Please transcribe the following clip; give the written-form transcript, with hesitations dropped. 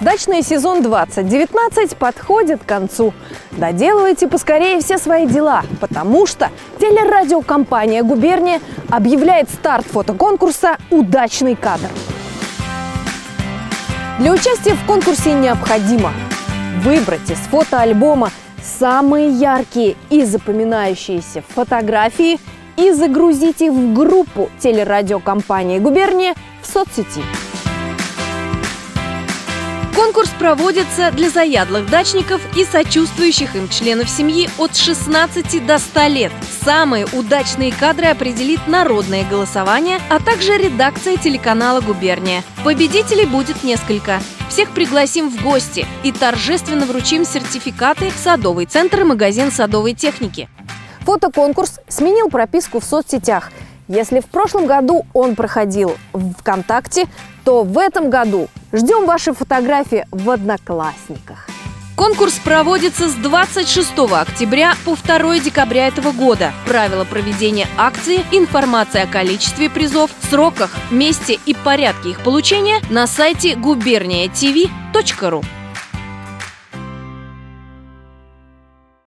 Дачный сезон 2019 подходит к концу. Доделывайте поскорее все свои дела, потому что телерадиокомпания «Губерния» объявляет старт фотоконкурса «Удачный кадр». Для участия в конкурсе необходимо выбрать из фотоальбома самые яркие и запоминающиеся фотографии и загрузить их в группу телерадиокомпании «Губерния» в соцсети. Конкурс проводится для заядлых дачников и сочувствующих им членов семьи от 16 до 100 лет. Самые удачные кадры определит народное голосование, а также редакция телеканала «Губерния». Победителей будет несколько. Всех пригласим в гости и торжественно вручим сертификаты в садовый центр и магазин садовой техники. Фотоконкурс сменил прописку в соцсетях. Если в прошлом году он проходил в ВКонтакте, то в этом году ждем ваши фотографии в «Одноклассниках». Конкурс проводится с 26 октября по 2 декабря этого года. Правила проведения акции, информация о количестве призов, сроках, месте и порядке их получения на сайте guberniatv.ru.